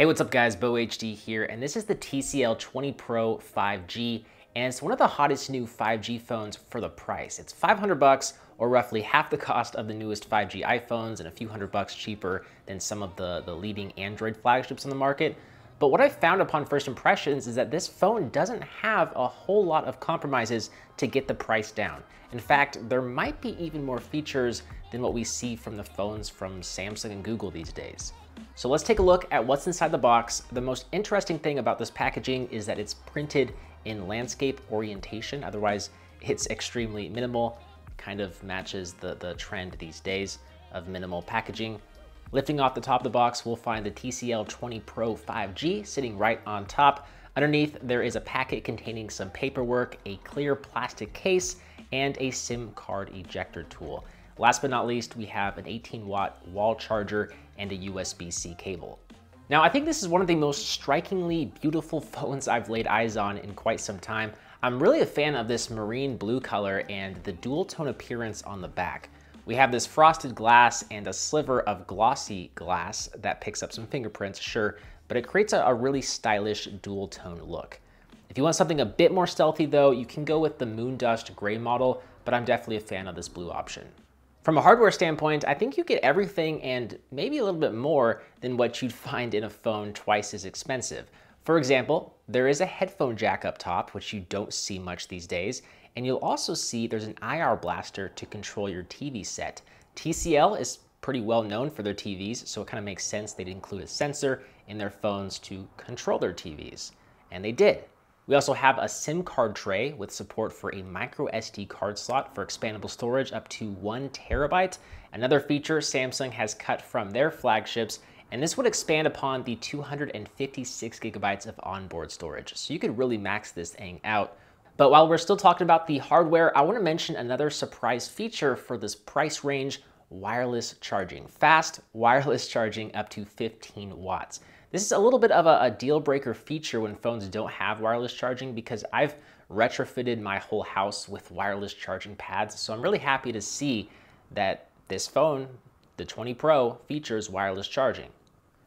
Hey, what's up guys, Beau HD here, and this is the TCL 20 Pro 5G, and it's one of the hottest new 5G phones for the price. It's $500 or roughly half the cost of the newest 5G iPhones and a few $100 cheaper than some of the leading Android flagships on the market. But what I found upon first impressions is that this phone doesn't have a whole lot of compromises to get the price down. In fact, there might be even more features than what we see from the phones from Samsung and Google these days. So let's take a look at what's inside the box. The most interesting thing about this packaging is that it's printed in landscape orientation. Otherwise, it's extremely minimal. Kind of matches the trend these days of minimal packaging. Lifting off the top of the box, we'll find the TCL 20 Pro 5G sitting right on top. Underneath, there is a packet containing some paperwork, a clear plastic case, and a SIM card ejector tool. Last but not least, we have an 18-watt wall charger and a USB-C cable. Now, I think this is one of the most strikingly beautiful phones I've laid eyes on in quite some time. I'm really a fan of this marine blue color and the dual tone appearance on the back. We have this frosted glass and a sliver of glossy glass that picks up some fingerprints, sure, but it creates a really stylish dual tone look. If you want something a bit more stealthy though, you can go with the Moondust gray model, but I'm definitely a fan of this blue option. From a hardware standpoint, I think you get everything and maybe a little bit more than what you'd find in a phone twice as expensive. For example, there is a headphone jack up top, which you don't see much these days, and you'll also see there's an IR blaster to control your TV set. TCL is pretty well known for their TVs, so it kind of makes sense they'd include a sensor in their phones to control their TVs, and they did. We also have a SIM card tray with support for a microSD card slot for expandable storage up to 1 terabyte. Another feature Samsung has cut from their flagships, and this would expand upon the 256 gigabytes of onboard storage. So you could really max this thing out. But while we're still talking about the hardware, I want to mention another surprise feature for this price range: wireless charging. Fast wireless charging up to 15 watts. This is a little bit of a deal breaker feature when phones don't have wireless charging, because I've retrofitted my whole house with wireless charging pads. So I'm really happy to see that this phone, the 20 Pro, features wireless charging.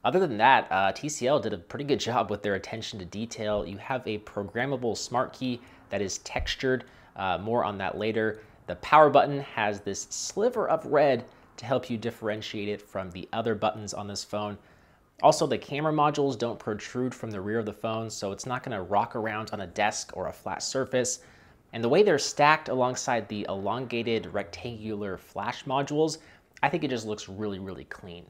Other than that, TCL did a pretty good job with their attention to detail. You have a programmable smart key that is textured, more on that later. The power button has this sliver of red to help you differentiate it from the other buttons on this phone. Also, the camera modules don't protrude from the rear of the phone, so it's not going to rock around on a desk or a flat surface. And the way they're stacked alongside the elongated rectangular flash modules, I think it just looks really, really clean.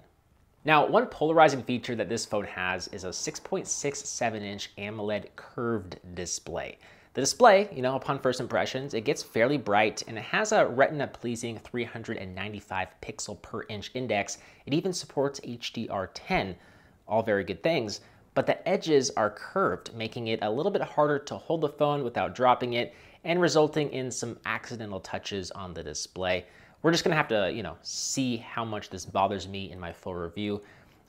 Now, one polarizing feature that this phone has is a 6.67-inch AMOLED curved display. The display, you know, upon first impressions, it gets fairly bright, and it has a retina-pleasing 395 pixel per inch index. It even supports HDR10. All very good things, but the edges are curved, making it a little bit harder to hold the phone without dropping it and resulting in some accidental touches on the display. We're just gonna have to, you know, see how much this bothers me in my full review.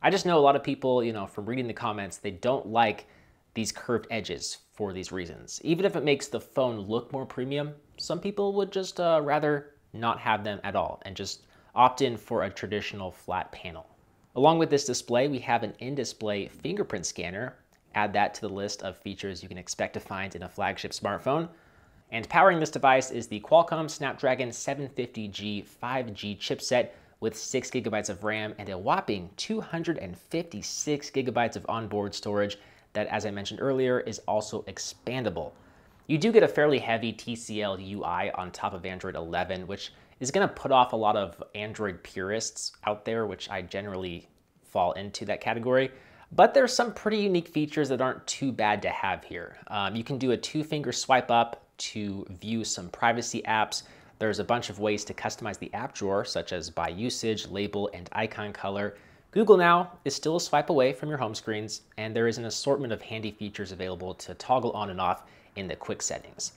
I just know a lot of people, you know, from reading the comments, they don't like these curved edges for these reasons. Even if it makes the phone look more premium, some people would just rather not have them at all and just opt in for a traditional flat panel. Along with this display, we have an in-display fingerprint scanner. Add that to the list of features you can expect to find in a flagship smartphone. And powering this device is the Qualcomm Snapdragon 750G 5G chipset with 6 gigabytes of RAM and a whopping 256 gigabytes of onboard storage that, as I mentioned earlier, is also expandable. You do get a fairly heavy TCL UI on top of Android 11, which is going to put off a lot of Android purists out there, which I generally fall into that category. But there's some pretty unique features that aren't too bad to have here. You can do a 2-finger swipe up to view some privacy apps. There's a bunch of ways to customize the app drawer, such as by usage, label, and icon color. Google Now is still a swipe away from your home screens, and there is an assortment of handy features available to toggle on and off in the quick settings.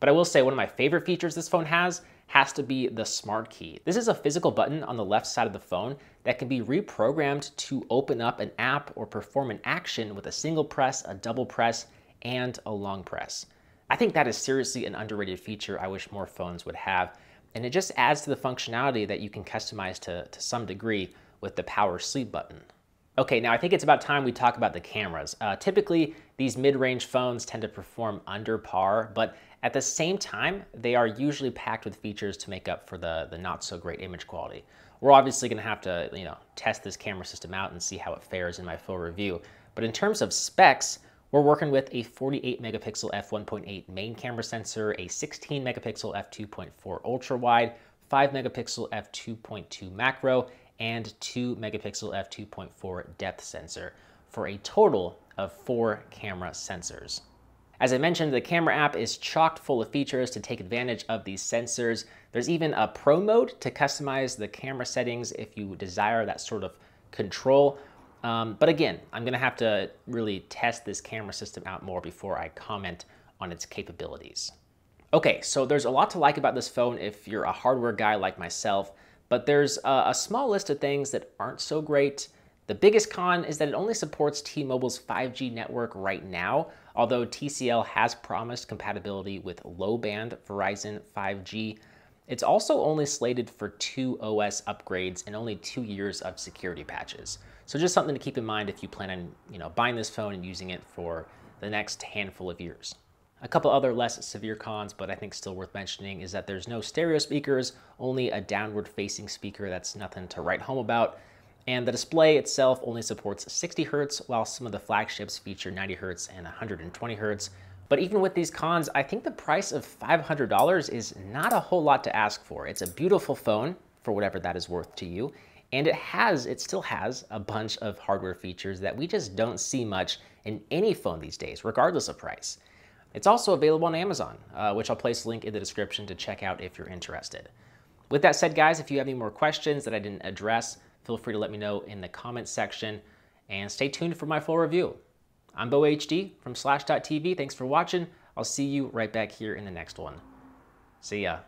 But I will say one of my favorite features this phone has to be the smart key. This is a physical button on the left side of the phone that can be reprogrammed to open up an app or perform an action with a single press, a double press, and a long press. I think that is seriously an underrated feature I wish more phones would have, and it just adds to the functionality that you can customize to some degree with the power sleep button. Okay, now I think it's about time we talk about the cameras. Typically, these mid-range phones tend to perform under par, but at the same time, they are usually packed with features to make up for the not so great image quality. We're obviously gonna have to, test this camera system out and see how it fares in my full review. But in terms of specs, we're working with a 48 megapixel f1.8 main camera sensor, a 16 megapixel f2.4 ultra wide, 5 megapixel f2.2 macro, and 2 megapixel f2.4 depth sensor for a total of 4 camera sensors. As I mentioned, the camera app is chock full of features to take advantage of these sensors. There's even a pro mode to customize the camera settings if you desire that sort of control. But again, I'm gonna have to really test this camera system out more before I comment on its capabilities. Okay, so there's a lot to like about this phone if you're a hardware guy like myself, but there's a small list of things that aren't so great. The biggest con is that it only supports T-Mobile's 5G network right now, although TCL has promised compatibility with low-band Verizon 5G. It's also only slated for 2 OS upgrades and only 2 years of security patches. So just something to keep in mind if you plan on, buying this phone and using it for the next handful of years. A couple other less severe cons, but I think still worth mentioning, is that there's no stereo speakers, only a downward-facing speaker that's nothing to write home about. And the display itself only supports 60 Hz, while some of the flagships feature 90 Hz and 120 Hz. But even with these cons, I think the price of $500 is not a whole lot to ask for. It's a beautiful phone, for whatever that is worth to you, and it still has a bunch of hardware features that we just don't see much in any phone these days, regardless of price. It's also available on Amazon, which I'll place a link in the description to check out if you're interested. With that said, guys, if you have any more questions that I didn't address, feel free to let me know in the comments section, and stay tuned for my full review. I'm Beau HD from Slash.TV. Thanks for watching. I'll see you right back here in the next one. See ya.